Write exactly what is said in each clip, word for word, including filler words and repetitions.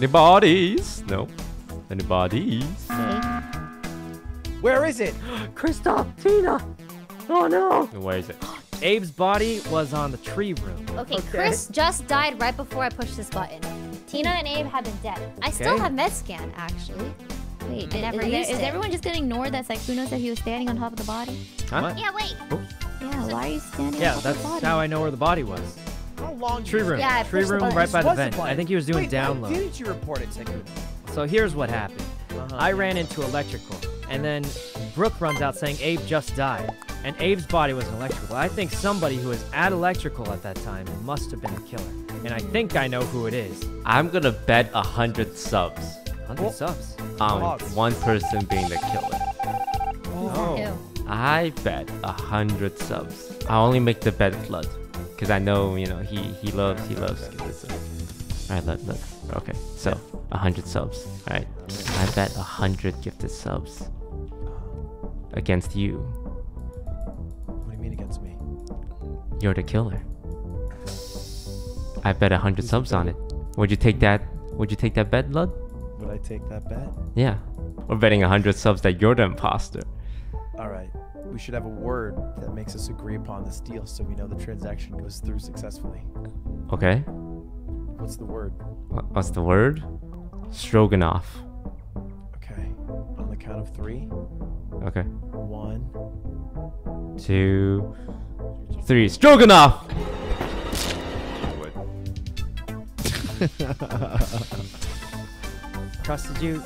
Any bodies? No. Any bodies? Where is it? Kristoff, Tina. Oh no. Where is it? Abe's body was on the tree room. Okay, okay, Chris just died right before I pushed this button. Tina and Abe have been dead. Okay. I still have MedScan, actually. Wait, I never is, used there, is everyone just gonna ignore that Sykuno said he was standing on top of the body? Huh? What? Yeah, wait. Oh. Yeah, why are you standing yeah, on top of the body? Yeah, that's how I know where the body was. How long? Tree room. Yeah, tree room right by the vent. I think he was doing wait, down low. Why didn't you report it, Sykuno? So here's what happened. Uh-huh. I ran into electrical, and then Brooke runs out saying Abe just died. And Abe's body was an electrical. I think somebody who was at electrical at that time must have been the killer. And I think I know who it is. I'm gonna bet a hundred subs. Hundred oh. subs? Um, oh. one person being the killer. Oh. I bet a hundred subs. I only make the bet Flood, because I know, you know, he he loves he loves. Alright, let let. Okay, so a hundred subs. Alright, I bet a hundred gifted subs against you. You're the killer. I bet a hundred subs on it. Would you take that? Would you take that bet, Lud? Would I take that bet? Yeah. We're betting a hundred subs that you're the imposter. All right. We should have a word that makes us agree upon this deal, so we know the transaction goes through successfully. Okay. What's the word? What's the word? Stroganoff. Okay. On the count of three. Okay. One. Two. Three. Stroganoff! Trusted you.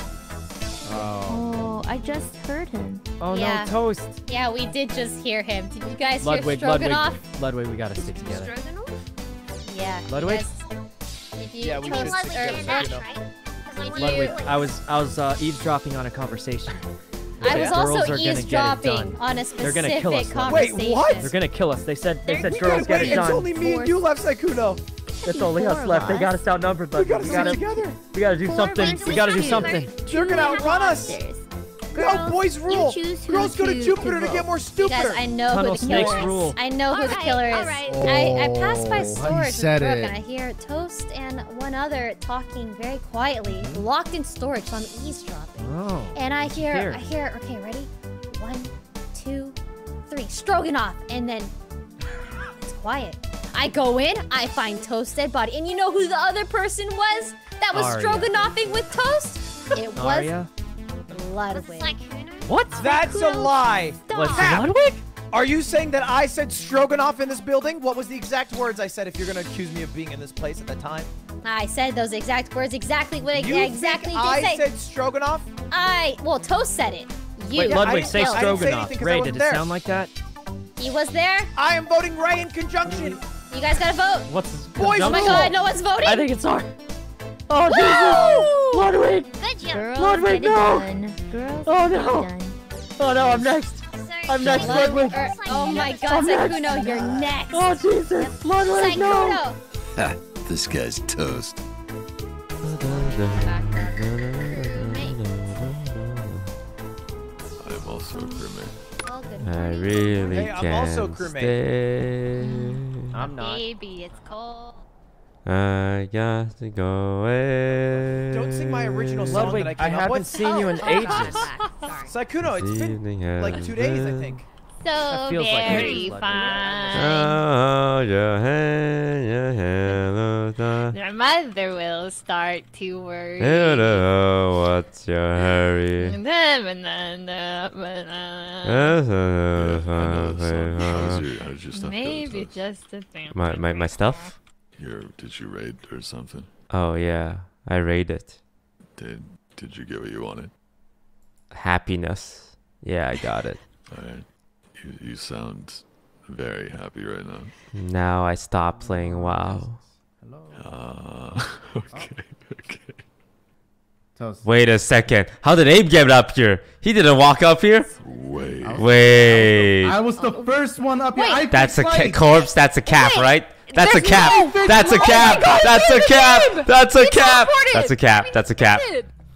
Oh. Oh, I just heard him. Oh yeah. No, Toast. Yeah, we did just hear him. Did you guys Ludwig, hear Stroganoff? Ludwig, Ludwig, we gotta stick together. Stroganoff? Yeah. Ludwig? Did you yeah, we Toast Ludwig, or Ludwig, right? Ludwig, I was, I was uh, eavesdropping on a conversation. I was also eavesdropping on a specific They're gonna kill us, conversation. Wait, what? They're gonna kill us. They said they They're, said girls get it done. It's only me and you left, Sykuno. It's only us left. They got us outnumbered, but we gotta we gotta, together. We gotta do Four something. We gotta do something. They're gonna outrun us. Girls, boys rule. Girls go to Jupiter to get more stupider. Guys, I know who the killer is. I know who the killer is. I I passed by storage with Brooke and I hear Toast and one other talking very quietly, locked in storage, so I'm eavesdropping. Oh. And I hear I hear. Okay, ready? One, two, three. Stroganoff, and then it's quiet. I go in, I find Toast's dead body, and you know who the other person was? That was Stroganoffing with Toast. It was. Aria? Ludwig. What? That's a lie. Ludwig? Are you saying that I said Stroganoff in this building? What was the exact words I said if you're going to accuse me of being in this place at the time? I said those exact words. Exactly what I exactly did I say. I said Stroganoff? I, well, Toast said it. You. Wait, Ludwig, say Stroganoff. Ray, did it sound like that? He was there. I am voting Ray in conjunction. You guys got to vote. What's this? Boys, oh my God, no one's voting? I think it's our... Oh, Jesus! Ludwig! Good job. Ludwig, no! Oh, no! Oh, no, I'm next! Sorry, I'm next, Ludwig! Er, oh my God, Sykuno, you're next! Oh, Jesus! Ludwig, no! Ha! This guy's toast. I'm also a crewmate. I really hey, can't I'm also crewmate. Stay. I'm not. Baby, it's cold. I got to go away. Don't sing my original song Ludwig, that I came I up with. I haven't seen oh, you in ages. Sykuno, it's been like two days, I think. So very like fine. Oh, your hand, your hand. Your mother will start to worry. Hello, what's your hurry? Maybe just a thing. My, my, my stuff? Your, did you raid or something? Oh yeah, I raided. Did Did you get what you wanted? Happiness. Yeah, I got it. All right. You, you sound very happy right now. Now I stopped playing WoW. Hello. Uh, okay. Oh. Okay. Toast. Wait a second. How did Abe get up here? He didn't walk up here. Wait. Wait. I was the, I was the first one up here. I that's a ca corpse. That's a cap, Wait. right? That's a, no that's, a oh God, that's a cap. That's a cap. That's a cap. That's a cap. That's a cap. That's a cap.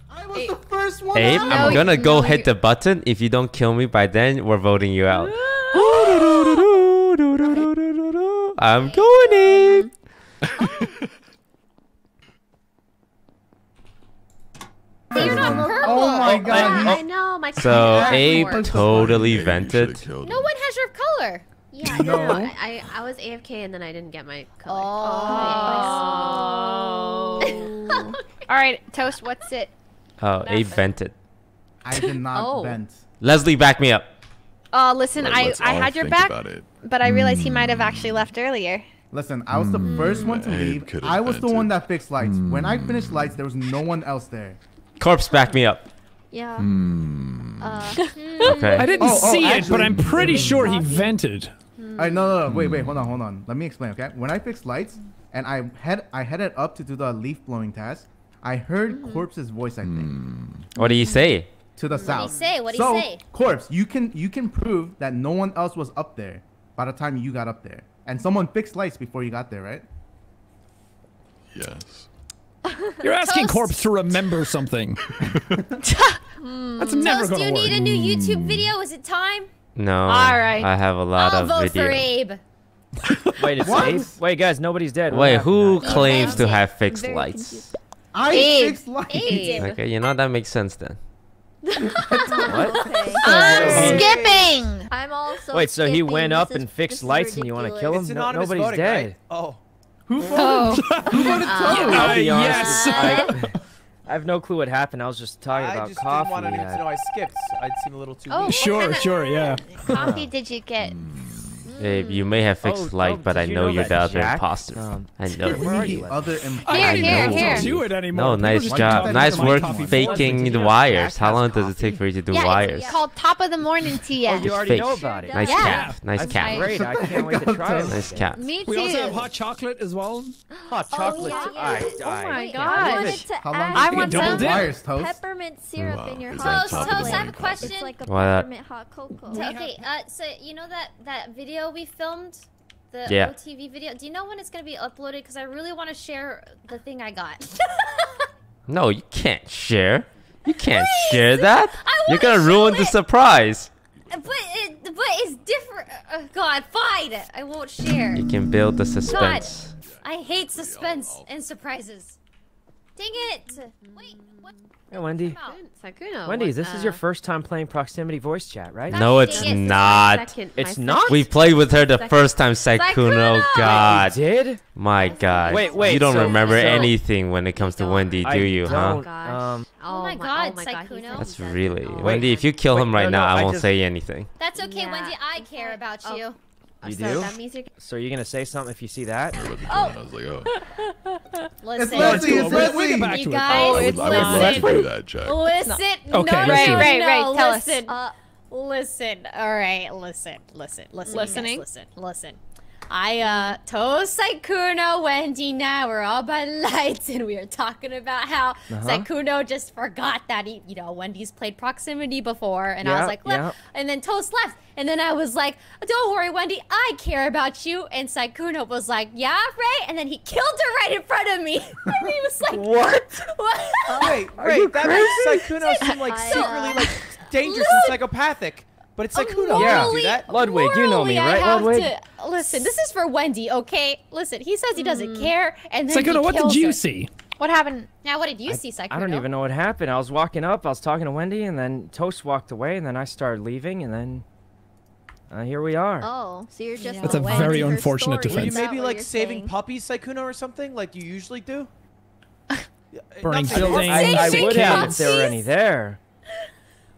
I was the first one. Abe, out. I'm gonna go no, hit the button. If you don't kill me by then, we're voting you out. I'm going in. you're not purple. Oh my god. I know. My so Abe totally vented. No one has your color. Yeah, no. no. I, I I was A F K and then I didn't get my color. Oh. oh. All right, Toast. What's it? Oh, Abe vented. I did not oh. vent. Leslie, back me up. Oh, uh, listen, Let, I I had your back, but I realized mm. he might have actually left earlier. Listen, I was the mm. first one to leave. I was vented. the one that fixed lights. Mm. When I finished lights, there was no one else there. Corpse, back me up. Yeah. Mm. Uh, okay. I didn't oh, see oh, it, actually, but I'm pretty sure he vented. Mm. All right, no, no, no, wait, wait, hold on, hold on. Let me explain, okay? When I fixed lights, and I head, I headed up to do the leaf blowing task, I heard mm. Corpse's voice, I think. Mm. What do you say? To the south. What do you say? What do you say? So, Corpse, you can you can prove that no one else was up there by the time you got up there, and someone fixed lights before you got there, right? Yes. You're asking Toast. Corpse to remember something. That's never Toast, gonna do you work. need a new YouTube video? Is it time? No. All right. I have a lot I'll of vote video. for Abe. Wait, it's Abe? Wait, guys, nobody's dead. Wait, what who claims to have fixed lights? Confused. I Abe. fixed lights. Abe. Okay, you know that makes sense then. What? Okay. I'm skipping. I'm also. Wait, so he went up and fixed lights, and you want to kill him? No, nobody's voting, dead. Right? Oh, who voted? Oh. Who voted? Uh, I'll be honest. Yes. I, I have no clue what happened. I was just talking I about just coffee. I just didn't want anyone to know I skipped. I'd seem a little too. Oh, sure, kinda, sure, yeah. Coffee? Did you get? Abe, you may have fixed oh, light, oh, but I know, know you're the other imposter. Um, I know. Where are you? Other imposter. Here, here, here. Don't do it anymore. No, nice People job. Nice work faking the wires. How long does it take for you to do yeah, wires? It's called top of the morning tea. Oh, you already know about it. Nice yeah. cap. Nice That's cap. Great. I can't wait to try it. Nice cap. Me too. We also have hot chocolate as well. Hot chocolate. Oh, yeah. oh my gosh. I want some peppermint syrup in your hot chocolate. Toast, I have a question. It's like a peppermint hot cocoa. Okay, so you know that that video we filmed, the yeah. O T V video. Do you know when it's gonna be uploaded? Because I really want to share the thing I got. No, you can't share. You can't Please. share that. You're gonna ruin it. the surprise. But it, but it's different. Oh, God, fine. I won't share. You can build the suspense. God, I hate suspense and surprises. Dang it! Wait, what? Hey, Wendy. Wendy, this is your first time playing Proximity Voice Chat, right? No, it's not. Second, it's not? We played with her the second. first time, Saikuno. God. You did? My God. Wait, wait. You don't so, remember so, anything when it comes to Wendy, do you, huh? Um, oh, my God, Saikuno. That's really... Oh, Wendy, if you kill wait, him right no, now, no, I, I just, won't say anything. That's okay, yeah. Wendy. I care about oh. you. You so do? You're... So you're gonna say something if you see that? Oh! I was like, oh. Listen, it's Leslie, it's Leslie. You guys, listen. I would love to do that, Jack. Listen, okay, no, right, right, right, tell us. Uh, listen, all right, listen, listen, listen. Listening? Listen, listen. I, uh, Toast, Saikuno, Wendy, now we're all by lights, and we are talking about how uh-huh. Saikuno just forgot that he, you know, Wendy's played Proximity before, and yeah, I was like, yeah. and then Toast left, and then I was like, don't worry, Wendy, I care about you, and Saikuno was like, yeah, right, and then he killed her right in front of me, and he was like, what? what? Uh, wait, wait, that makes Saikuno seem like I, secretly, uh, like, dangerous and psychopathic. But it's like, who knows? Yeah, do that? Ludwig, you know me, right? Ludwig. To, listen, this is for Wendy, okay? Listen, he says he doesn't mm. care, and then Saikuno, what did you her. see? What happened? Now, what did you I, see, Saikuno? I don't even know what happened. I was walking up, I was talking to Wendy, and then Toast walked away, and then I started leaving, and then uh, here we are. Oh, so you're just yeah. That's a Wendy very unfortunate story. defense. Were you maybe like saving saying. puppies, Saikuno, or something, like you usually do? Burning buildings. I, I would have if there were any there.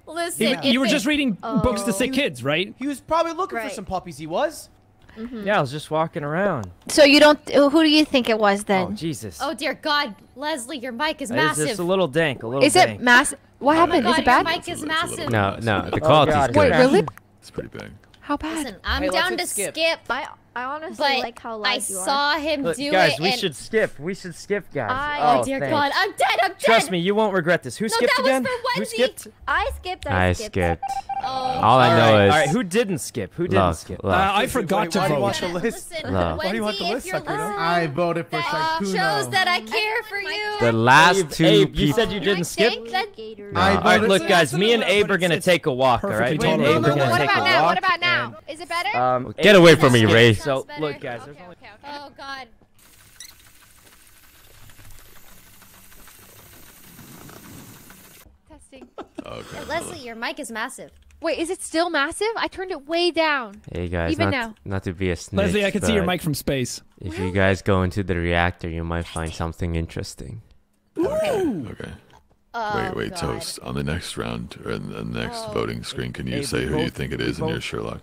Listen, he, you were they, just reading oh. books to sick kids, right? He was probably looking right. for some puppies. He was. Mm-hmm. Yeah, I was just walking around. So you don't? Who do you think it was then? Oh Jesus! Oh dear God, Leslie, your mic is massive. It's a little dank, a little. Is dank. it massive? What oh happened? God, is it bad? Your mic is massive. No, no, the quality's oh good. Wait, really? It's pretty big. How bad? Listen, I'm hey, down to skip. skip. I, I honestly but like how loud I you are. saw him Look, do guys, it. Guys, we should skip. We should skip, guys. I, oh dear thanks. God, I'm dead. I'm dead. Trust me, you won't regret this. Who no, skipped that again? Was for who skipped? I skipped. I skipped. I skipped. Oh. All I know all right. is. All right, who didn't skip? Who didn't Love, skip? Love. Uh, I forgot why, to why vote. Listen, Love. Why do you want the list? I voted for Saikuno. Shows that I care for you. The last two. You said you didn't skip. All right, look, guys. Me and Abe are gonna take a walk. All right. What about now? What about now? Is it better? Um, get away from me, Ray. So look, guys. Okay, okay, okay. Oh God. Okay. Hey, Leslie, your mic is massive. Wait, is it still massive? I turned it way down. Hey guys, even not, now. Not to be a snitch. Leslie, I can see your mic from space. If you guys go into the reactor, you might find something interesting. Okay. Okay. Oh, wait, wait, God. Toast. On the next round or in the next oh. voting screen, can you hey, say who both, you think it is in your Sherlock?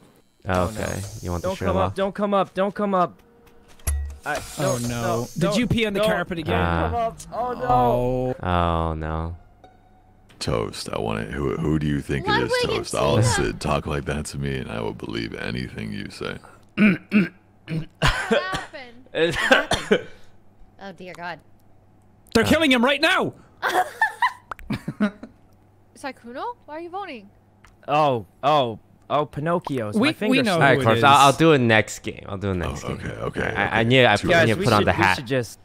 Oh, okay. No. You want don't the Sherlock? Come up, don't come up. Don't come up. I, oh no. no! Did you pee on the carpet again? Uh, oh no! Oh. oh no! Toast. I want it. Who, who do you think what it is, Toast? I'll sit, talk like that to me, and I will believe anything you say. What happened? What happened? Oh dear God! They're uh, killing him right now. Saikuno, why are you voting? Oh, oh. Oh, Pinocchio's. We, my fingers. We know right, who it is. I'll, I'll do it next game. I'll do it next oh, okay, game. Okay, okay. I, I need I put, guys, I need put on should, the hat. We should just,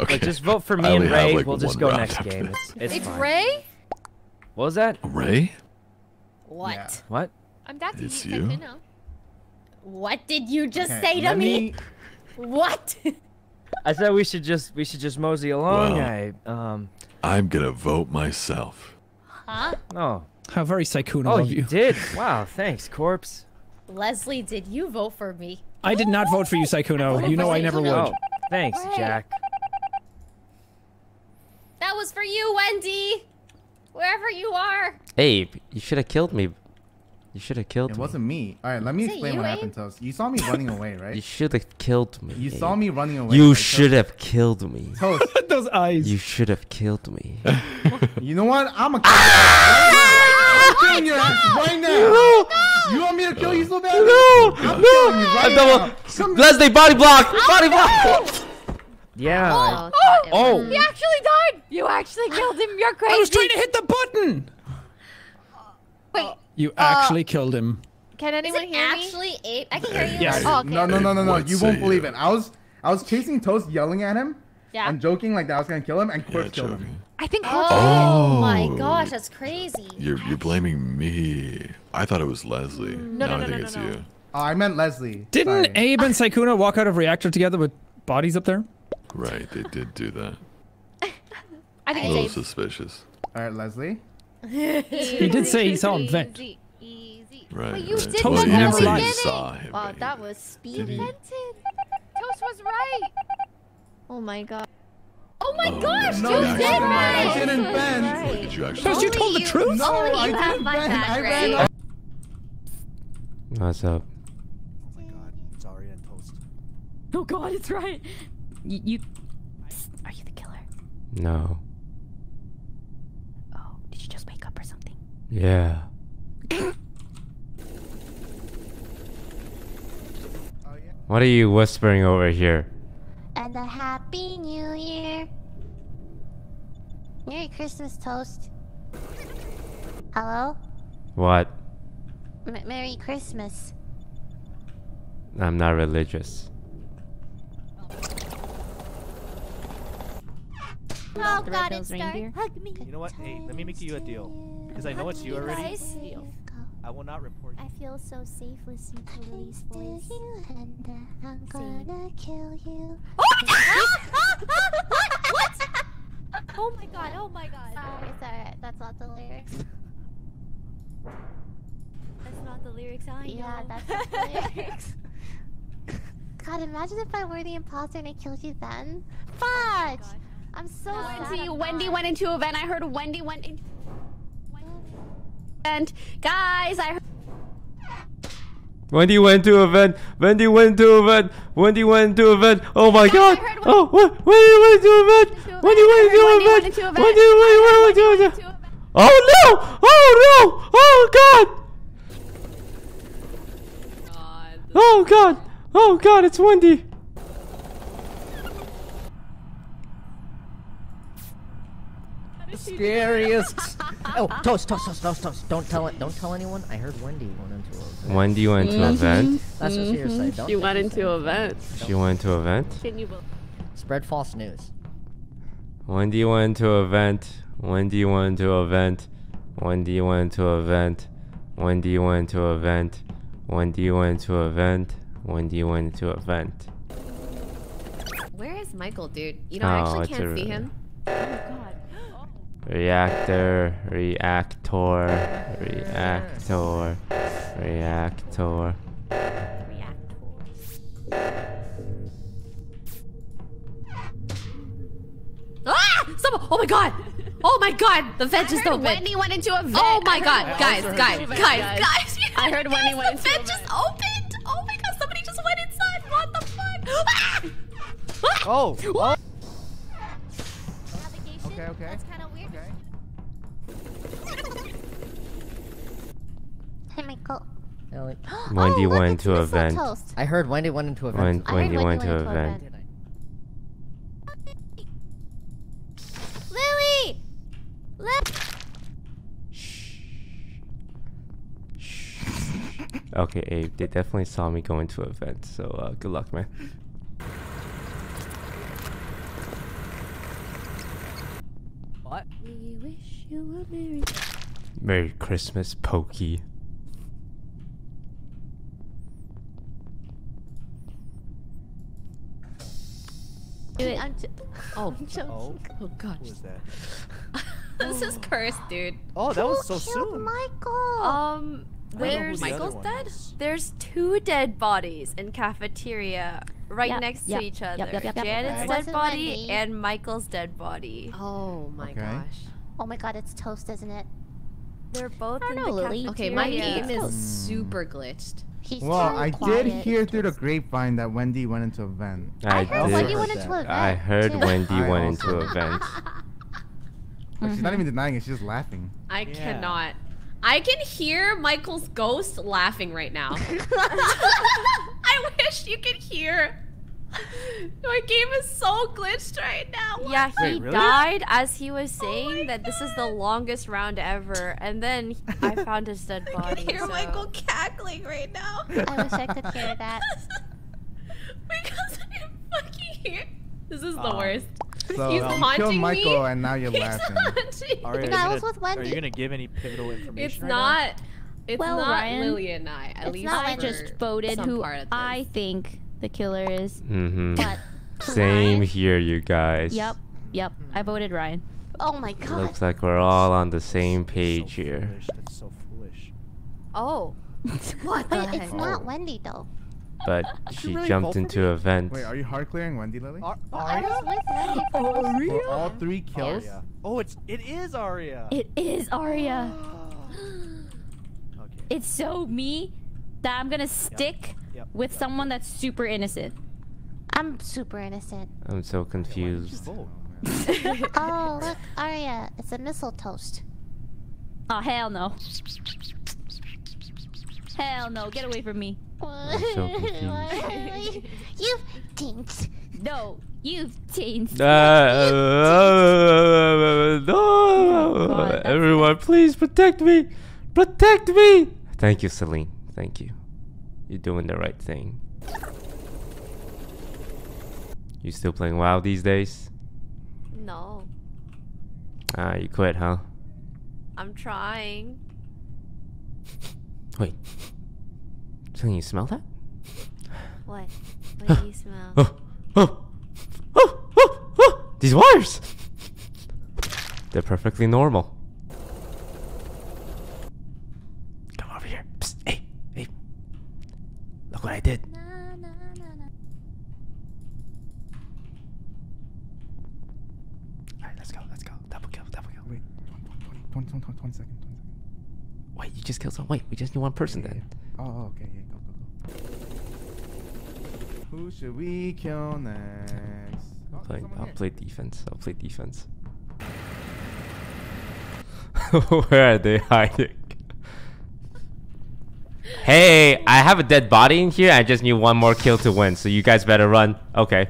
okay. like, just vote for me and Ray. Like we'll just go next game. It's, it's, it's Ray? What was that? Ray? What? Yeah. What? I'm back to it's you. Know. What did you just okay, say to me? me? What? I said we should just we should just mosey along. Well, I, um, I'm gonna vote myself. Huh? Oh. How very Saikuno oh, of you. Oh, you did? Wow, thanks, Corpse. Leslie, did you vote for me? I did not vote for you, Saikuno. You know I never would. Thanks, right. Jack. That was for you, Wendy! Wherever you are! Abe, you should have killed me. You should have killed me. It wasn't me. Alright, let me explain what happened, Toast. You saw me running away, right? You should have killed me. You saw me running away. You should have killed me. Toast. Those eyes. You should have killed me. You know what? I'm a killer. I'm killing your ass right now! No! You want me to kill you so bad? No! I'm no! killing you right now! Come Leslie, body block! Oh, body block! Yeah. Oh, oh, oh! He actually died! You actually killed him! You're crazy! I was trying to hit the button! Wait. You actually uh, killed him. Can anyone Is it hear actually me? Ape? I can hear you. Yes. Oh, okay. No, no, no, no, no. You won't believe it. I was, I was chasing Toast, yelling at him. Yeah. I'm joking like that I was gonna kill him, and Corpse yeah, killed him. I think. Oh, oh my gosh, that's crazy. You're you're blaming me. I thought it was Leslie. No, no, no, no, I think no, no, it's no. you. Oh, I meant Leslie. Didn't Sorry. Abe and Saikuno walk out of reactor together with bodies up there? Right, they did do that. I think. A little suspicious. All right, Leslie. Easy, he did say he saw him vent. Easy, easy. Right. But you right. did well, never saw him. Wow, that was speed vented. Toast was right. Oh my God. Oh my oh, gosh, no, you did right! I didn't bend! Right. Did you actually? Because you told the truth? No, I didn't bend, I ran. What's up? Oh my God, it's already on Toast. Oh God, it's right! You, you... Are you the killer? No. Oh, did you just wake up or something? Yeah. What are you whispering over here? And a happy new year. Merry Christmas, Toast. Hello? What? M Merry Christmas. I'm not religious. Oh, God, it's dark. Hug me. You know what? Hey, let me make you a deal. Because I know it's you already. I will not report you. I feel so safe listening to Lily's voice. And uh, I'm gonna kill you. Oh my God! What? Oh my God! Oh my God! Sorry, it's alright. That's not the lyrics. That's not the lyrics. I know. Yeah, that's not the lyrics. God, imagine if I were the imposter and I killed you then. Fudge! Oh I'm so no, sad. Wendy, Wendy went into an event. I heard Wendy went into. And guys, I heard Wendy went to event. Wendy went to event. Wendy went to event. Oh my God! Oh, what? Wendy went to event. Wendy went to event. Wendy went to event. Oh no! Oh no! Oh God! Oh God! Oh God! It's Wendy. Scariest. Oh, Toast, Toast, Toast, Toast, Toast. Don't tell it. Don't tell anyone. I heard Wendy went into an event. Wendy went to an mm-hmm. event? That's what she was saying. Don't she went into an event. She don't. went to an event? Can you spread false news. Wendy went to an event. Wendy went to an event. Wendy went to an event. Wendy went to an event. Wendy went to an event. Wendy went to an event. Where is Michael, dude? You know, oh, I actually can't see him. Oh, God. Reactor, reactor, reactor, reactor. Ah! Someone, oh my god! Oh my god! The vent just opened. Whitney went into a vent. Oh my god, guys, guys, guys, guys, guys! I heard Whitney went into a vent. The vent just opened. Oh my god! Somebody just went inside. What the fuck? Ah! Ah! Oh. Oh. Okay, okay. That's kind of weird. Okay. Hey, Michael. Ellie. Wendy oh, went into a vent. Toast. I heard Wendy went into a vent. When, Wendy, Wendy went into a vent. Lily! Lily! Shh. Shh. Okay, Abe. They definitely saw me go into a vent. So uh, good luck, man. What? We wish you a merry... Merry Christmas, Pokey. Do it. I'm oh, oh, oh gosh. Who is that? This is cursed, dude. Oh, that was so soon. Michael. Um, there's Michael's dead. There's two dead bodies in cafeteria. Right yep, next yep, to each other. Yep, yep, yep, Janet's right. dead body Wendy. and Michael's dead body. Oh my okay. gosh. Oh my god, it's toast, isn't it? They're both in know, the cafeteria. Okay, my game is mm. super glitched. He's well, I quiet. did hear through the grapevine that Wendy went into a vent. I, I heard Wendy went into a vent. I heard too. Wendy went into a vent. But she's not even denying it, she's just laughing. I yeah. cannot. I can hear Michael's ghost laughing right now. I wish you could hear. My game is so glitched right now. What? Yeah, he Wait, really? died as he was saying oh that God. this is the longest round ever. And then I found his dead body. I can hear so. Michael cackling right now. I wish I could hear that. Because I can fucking hear. This is uh, the worst. So He's um, haunting me. Michael and now you're He's laughing. Right, I was with Wendy. Are you going to give any pivotal information It's right not... Now? It's well, not Ryan, Lily and I. At it's least not I just voted who I think the killer is. Mm-hmm. But same Ryan, here, you guys. Yep, yep. I voted Ryan. Oh my god. It looks like we're all on the same page so here. Foolish. That's so foolish. Oh. What? Wait, it's oh. not Wendy though. But she really jumped into a vent. Wait, are you hard clearing Wendy, Lily? Ar Aria? I was with Wendy. Aria? For all three kills. Aria. Oh, it's it is Aria. It is Aria. It's so me that I'm gonna stick yep. Yep. with yep. someone that's super innocent. I'm super innocent. I'm so confused. Oh, look, Aria, it's a missile toast. Oh, hell no. Hell no, get away from me. I'm so confused. You've changed. No, you've changed. Uh, no. Oh, God, everyone, please protect me. Protect me! Thank you, Celine. Thank you. You're doing the right thing. You still playing WoW these days? No. Ah, you quit, huh? I'm trying. Wait. Celine, you smell that? What? What do you smell? Oh, oh, oh, oh, oh! These wires! They're perfectly normal. What I did. No, no, no, no. Alright, let's go, let's go. Double kill, double kill. Wait, twenty, twenty, twenty, twenty, twenty seconds. Wait, you just killed someone. Wait, we just need one person yeah, then. Yeah. Oh, okay, yeah, go, go, go. Who should we kill next? I'll, play, I'll play defense, I'll play defense. Where are they hiding? Hey, I have a dead body in here. I just need one more kill to win, so you guys better run. Okay.